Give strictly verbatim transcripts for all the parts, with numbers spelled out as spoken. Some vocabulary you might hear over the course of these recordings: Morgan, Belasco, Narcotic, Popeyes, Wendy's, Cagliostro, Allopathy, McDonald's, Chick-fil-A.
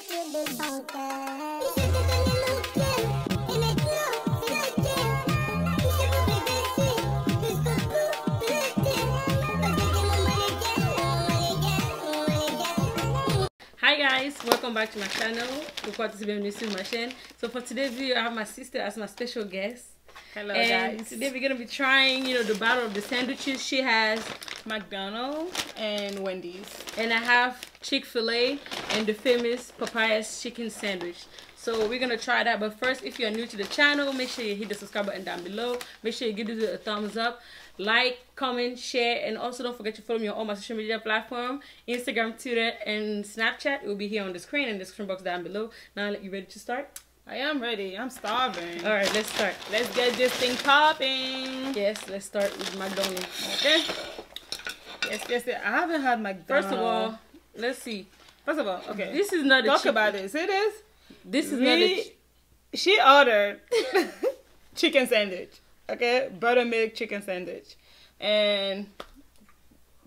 Hi guys, welcome back to my channel. So for today's video I have my sister as my special guest. Hello and guys. Today we're gonna be trying, you know, the battle of the sandwiches. She has McDonald's and Wendy's, and I have Chick-fil-A and the famous Popeyes chicken sandwich. So we're gonna try that, but first, if you're new to the channel, make sure you hit the subscribe button down below. Make sure you give this a thumbs up, like, comment, share, and also don't forget to follow me on all my social media platform: Instagram, Twitter, and Snapchat. It will be here on the screen and the description box down below. Now, you ready to start? I am ready. I'm starving. All right, let's start. Let's get this thing popping. Yes, let's start with McDonald's. Okay. Yes, yes, yes. I haven't had McDonald's. First of all, let's see. First of all, okay. This is not a talk chicken. about this. It is. This is we, not a. She ordered chicken sandwich. Okay, buttermilk chicken sandwich, and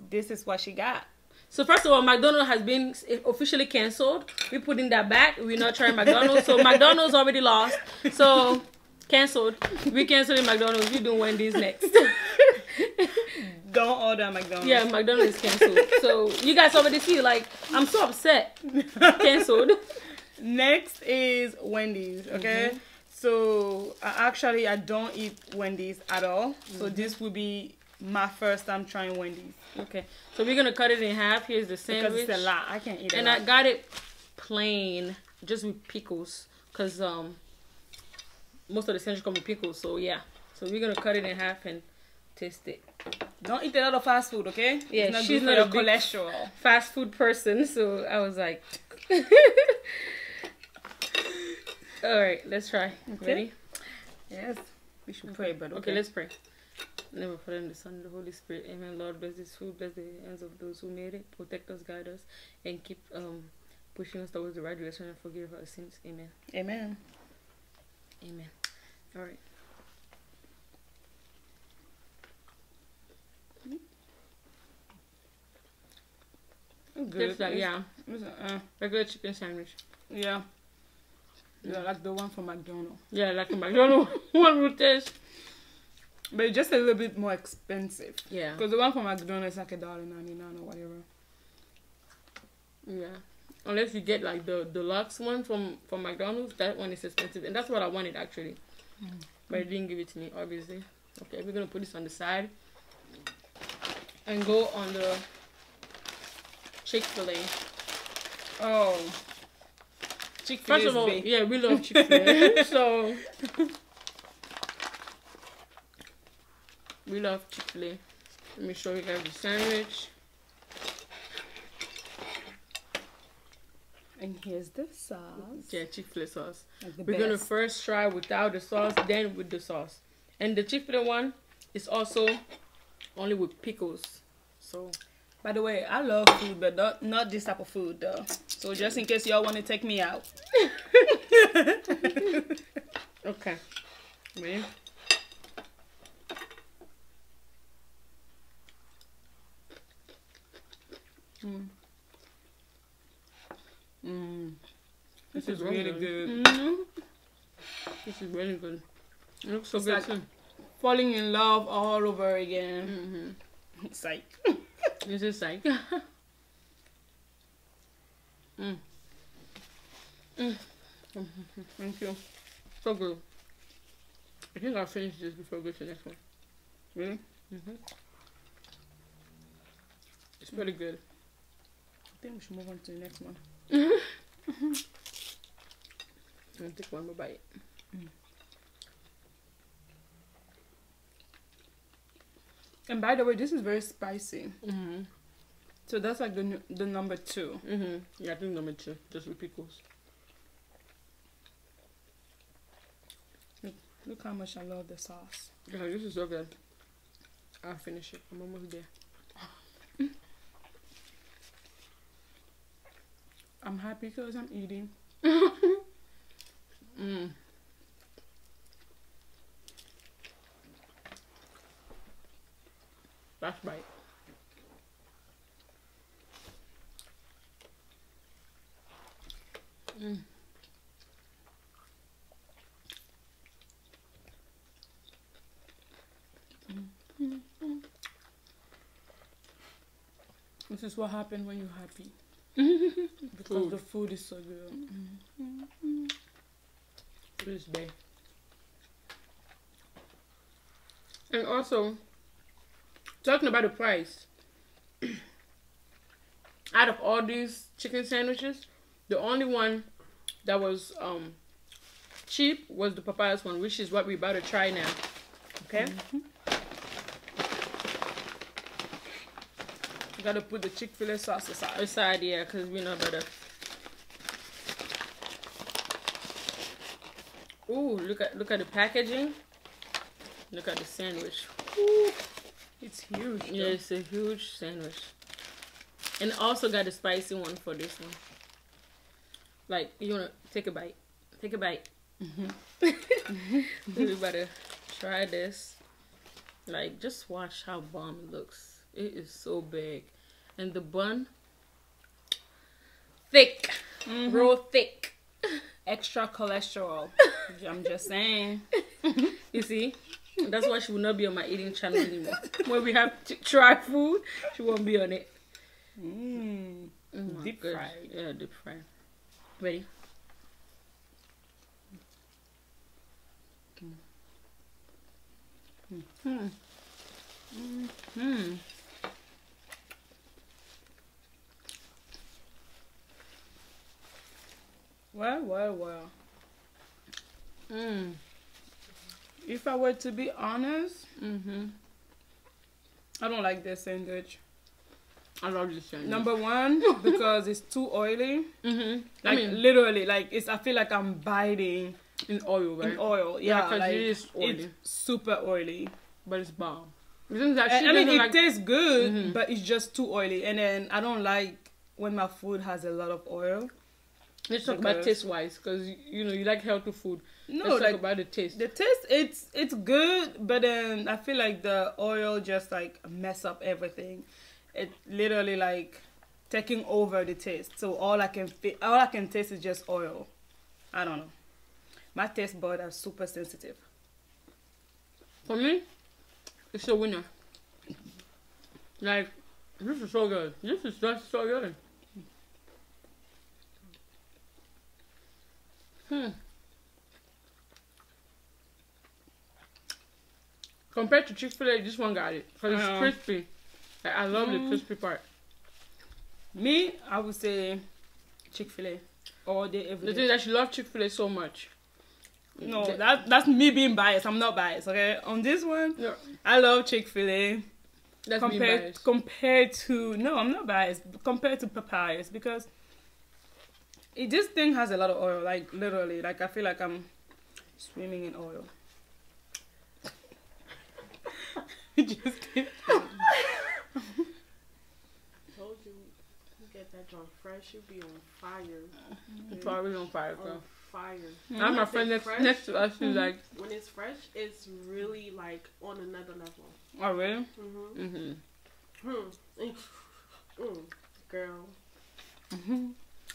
this is what she got. So first of all, McDonald's has been officially canceled. We're putting that back. We're not trying McDonald's. So McDonald's already lost. So canceled. We're canceling McDonald's. We're doing Wendy's next. Don't order McDonald's. Yeah, McDonald's is canceled. So you guys already see, like, I'm so upset. Canceled. Next is Wendy's, okay? Mm-hmm. So uh, actually, I don't eat Wendy's at all. Mm-hmm. So this will be my first time trying Wendy's. Okay, so we're gonna cut it in half. Here's the sandwich. Because it's a lot. I can't eat it. And lot. I got it plain, just with pickles, cause um most of the sandwich come with pickles. So yeah, so we're gonna cut it in half and taste it. Don't eat a lot of fast food, okay? Yeah, it's not she's good for not your a cholesterol. Fast food person, so I was like, all right, let's try. Okay. Ready? Yes. We should okay. pray, but okay. okay, let's pray. Never Father and the Son and the Holy Spirit. Amen. Lord, bless this food, bless the hands of those who made it. Protect us, guide us, and keep um pushing us towards the right direction, and forgive our sins. Amen. Amen. Amen. All right. Good. Tastes like, yeah. It's a, uh, regular chicken sandwich. Yeah. Yeah, mm. like the one from McDonald's. Yeah, like the McDonald's one would taste. But it's just a little bit more expensive. Yeah. Because the one from McDonald's is like a dollar ninety nine or whatever. Yeah. Unless you get like the deluxe one from, from McDonald's, that one is expensive. And that's what I wanted actually. Mm. But it didn't give it to me, obviously. Okay, we're gonna put this on the side and go on the Chick-fil-A. Oh. Chick-fil-A. First of all, big. yeah, we love Chick-fil-A. So we love Chick-fil-A. Let me show you guys the sandwich. And here's the sauce. Yeah, Chick-fil-A sauce. We're best. gonna first try without the sauce, then with the sauce. And the Chick-fil-A one is also only with pickles. So, by the way, I love food, but not, not this type of food though. So just in case y'all want to take me out. Okay. Wait. Mm. Mm. This, this is, is really good. good. Mm-hmm. This is really good. It looks so it's good. Like falling in love all over again. Mm-hmm. It's like this is like. Mm. Mm. Thank you. So good. I think I'll finish this before we go to the next one. Really? Mm-hmm. It's pretty good. I think we should move on to the next one. Mm-hmm. Mm-hmm. I'm gonna take one more bite. Mm. And by the way, this is very spicy. Mm-hmm. So that's like the the number two. Mm-hmm. Yeah, I think number two, just with pickles. Look, look how much I love the sauce. Yeah, this is so good. I'll finish it. I'm almost there. Mm. I'm happy because I'm eating. Mm. Last bite. Mm. Mm-hmm. This is what happens when you're happy. Because food. The food is so good. Mm-hmm. This day. And also, talking about the price. Out of all these chicken sandwiches, the only one that was um, cheap was the Popeyes one, which is what we're about to try now. Okay? Mm-hmm. You gotta put the Chick-fil-A sauce aside. Aside, yeah, because we know better. Ooh, look at look at the packaging. Look at the sandwich. Ooh, it's huge. Yeah, though. It's a huge sandwich. And also got a spicy one for this one. Like, you wanna take a bite. Take a bite. Mm-hmm. We better try this. Like, just watch how bomb it looks. It is so big. And the bun, thick. Mm-hmm. Real thick. Extra cholesterol. I'm just saying. You see? That's why she will not be on my eating channel anymore. When we have to try food, she won't be on it. Mm. Oh, deep gosh. Fried. Yeah, deep fried. Ready? Mm. Mm-hmm. Mm-hmm. Well, well, well. Mm. If I were to be honest, mm-hmm. I don't like this sandwich. I love this sandwich. Number one, because it's too oily. Mm-hmm. Like, I mean, literally, like, it's. I feel like I'm biting in oil, right? In oil, yeah. Because yeah, like, it is oily. It's super oily, but it's bomb. Isn't that shit? I mean, it like... tastes good, mm-hmm. but it's just too oily. And then I don't like when my food has a lot of oil. Let's talk about taste wise, because you know you like healthy food. No, let's like, talk about the taste. The taste, it's it's good, but then I feel like the oil just like mess up everything. It literally like taking over the taste. So all I can feel, all I can taste is just oil. I don't know. My taste buds are super sensitive. For me, it's a winner. Like, this is so good. This is just so good. Hmm. Compared to Chick-fil-A, this one got it. Because it's um, crispy. Like, I love mm, the crispy part. Me, I would say Chick-fil-A all day, every day. The thing is that she loves Chick-fil-A so much. No, the, that that's me being biased. I'm not biased, okay? On this one, yeah. I love Chick-fil-A. That's me biased. Compared to... No, I'm not biased. Compared to Popeyes, because... It, this thing has a lot of oil, like literally. Like I feel like I'm swimming in oil. Just kidding. Told you, you get that joint fresh, you'll be on fire. You're probably on fire, girl. On fire. Mm-hmm. I'm a friend next, fresh, next to us. Mm-hmm. Like when it's fresh, it's really like on another level. Oh really? Mm-hmm. Mm-hmm. Mm. Mm. Girl. Mm-hmm.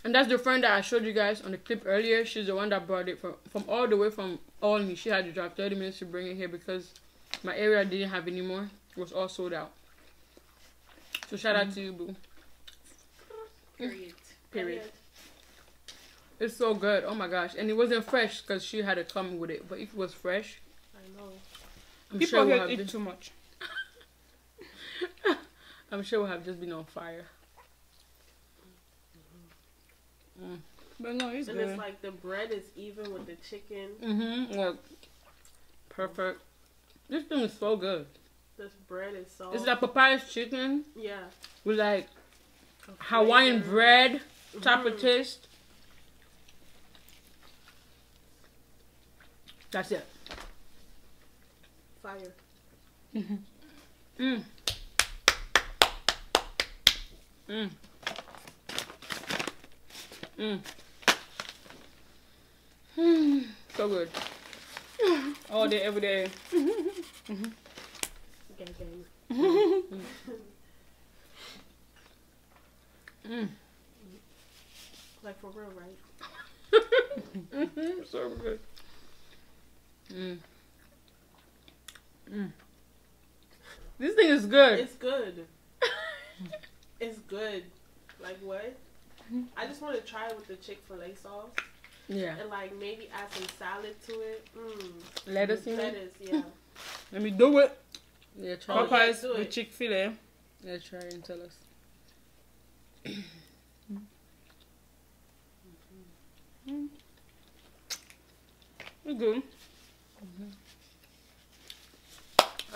And that's the friend that I showed you guys on the clip earlier. She's the one that brought it from, from all the way from Albany. She had to drive thirty minutes to bring it here because my area didn't have any more. It was all sold out. So shout mm-hmm. out to you, boo. Period. Period. It's so good. Oh my gosh. And it wasn't fresh because she had to come with it. But if it was fresh, I know. I'm People sure we'll have eat been... too much. I'm sure we'll have just been on fire. Mm. But no, it's and good. It's like the bread is even with the chicken. Mm-hmm. Well, perfect. This thing is so good. This bread is so. It's like Popeyes chicken. Yeah. With like Hawaiian bread type mm-hmm. of taste. That's it. Fire. Mm-hmm. Mm. Mm. Mm. Mm. So good. All day, every day. Mm-hmm. Okay, okay. Mm. Like for real, right? It's so good. Mm. Mm. This thing is good. It's good. It's good. Like what? I just want to try it with the Chick-fil-A sauce. Yeah. And like maybe add some salad to it. Mm. Lettuce in Lettuce, it? yeah. Let me do it. Yeah, try oh, Popeyes yeah, with Chick-fil-A. Yeah, try it and tell us. Mm-hmm. Mm-hmm. It's good. Mm-hmm.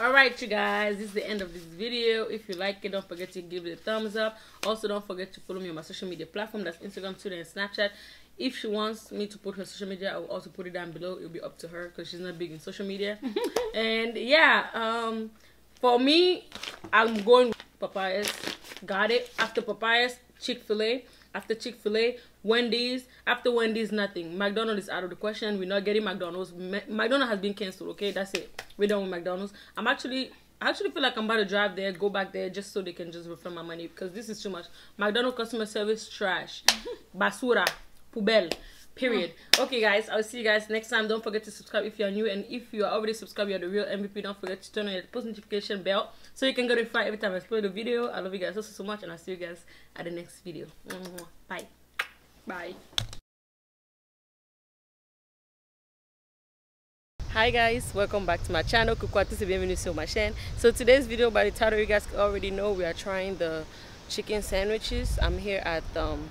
Alright you guys, this is the end of this video. If you like it, don't forget to give it a thumbs up. Also, don't forget to follow me on my social media platform. That's Instagram, Twitter, and Snapchat. If she wants me to put her social media, I will also put it down below. It'll be up to her because she's not big in social media. And yeah, um, for me, I'm going with Popeyes. Got it. After Popeyes, Chick-fil-A. After Chick-fil-A, Wendy's. After Wendy's, nothing. McDonald's is out of the question. We're not getting McDonald's. Ma McDonald's has been canceled, okay? That's it. We're done with McDonald's. I'm actually, I actually feel like I'm about to drive there, go back there, just so they can just refund my money because this is too much. McDonald's customer service, trash. Basura. Poubelle. Period. Okay, guys. I'll see you guys next time. Don't forget to subscribe if you're new. And if you are already subscribed, you're the real M V P. Don't forget to turn on your post notification bell so you can get notified every time I upload a video. I love you guys so, so, so much. And I'll see you guys at the next video. Bye. Bye. Hi guys, welcome back to my channel. So today's video, by the title you guys already know, we are trying the chicken sandwiches. I'm here at um,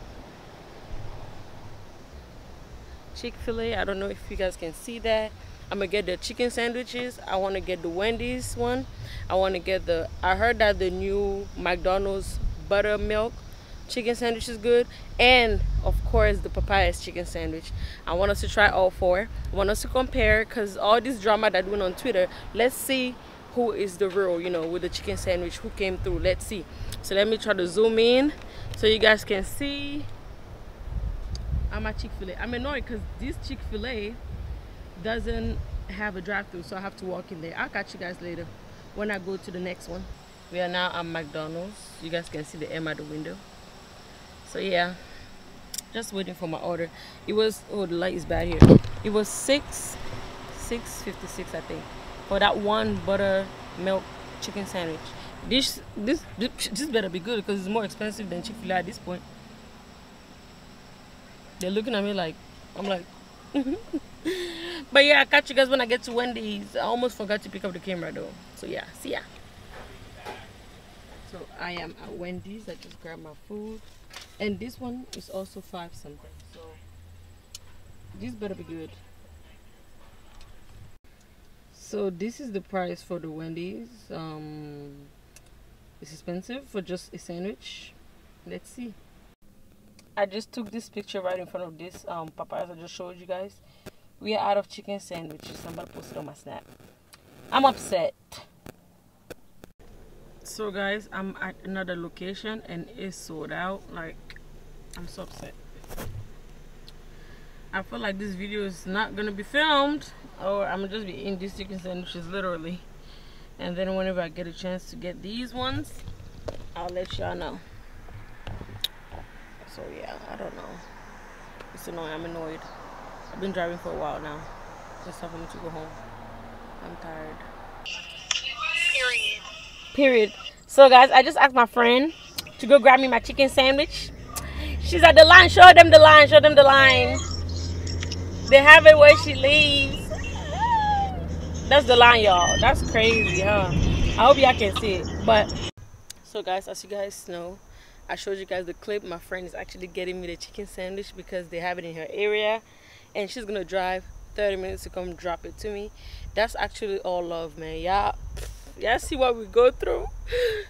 Chick-fil-A. I don't know if you guys can see that. I'm gonna get the chicken sandwiches. I want to get the Wendy's one. I want to get the, I heard that the new McDonald's buttermilk chicken sandwich is good, and of course the Popeyes chicken sandwich. I want us to try all four. I want us to compare, because all this drama that went on Twitter, let's see who is the real, you know, with the chicken sandwich, who came through. Let's see. So let me try to zoom in so you guys can see. I'm at Chick-fil-A. I'm annoyed because this Chick-fil-A doesn't have a drive-through, so I have to walk in there. I'll catch you guys later when I go to the next one. We are now at McDonald's. You guys can see the M at the window. So yeah, just waiting for my order. It was, oh, the light is bad here. It was six, six fifty-six, I think, for that one buttermilk chicken sandwich. This, this, this better be good because it's more expensive than Chick-fil-A at this point. They're looking at me like, I'm like, but yeah, I'll catch you guys when I get to Wendy's. I almost forgot to pick up the camera though. So yeah, see ya. So I am at Wendy's. I just grabbed my food. And this one is also five something. So this better be good. So this is the price for the Wendy's. Um, it's expensive for just a sandwich. Let's see. I just took this picture right in front of this um, Popeyes I just showed you guys. We are out of chicken sandwiches. I'm about to post it on my Snap. I'm upset. So guys, I'm at another location and it's sold out. Like, I'm so upset. I feel like this video is not gonna be filmed, or I'm gonna just be eating these chicken sandwiches literally. And then whenever I get a chance to get these ones, I'll let y'all know. So yeah, I don't know. It's annoying. I'm annoyed. I've been driving for a while now. Just time for me to go home. I'm tired. Period. Period. So guys, I just asked my friend to go grab me my chicken sandwich. She's at the line. Show them the line. Show them the line. They have it where she leaves. That's the line, y'all. That's crazy, huh? I hope y'all can see it. But so guys, as you guys know, I showed you guys the clip. My friend is actually getting me the chicken sandwich because they have it in her area, and she's gonna drive thirty minutes to come drop it to me. That's actually all love, man. Y'all, y'all see what we go through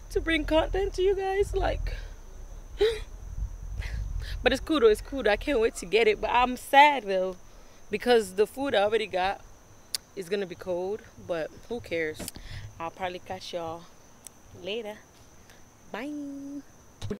to bring content to you guys, like. But it's cool though. It's cool. I can't wait to get it. But I'm sad though because the food I already got is gonna be cold. But who cares? I'll probably catch y'all later. Bye.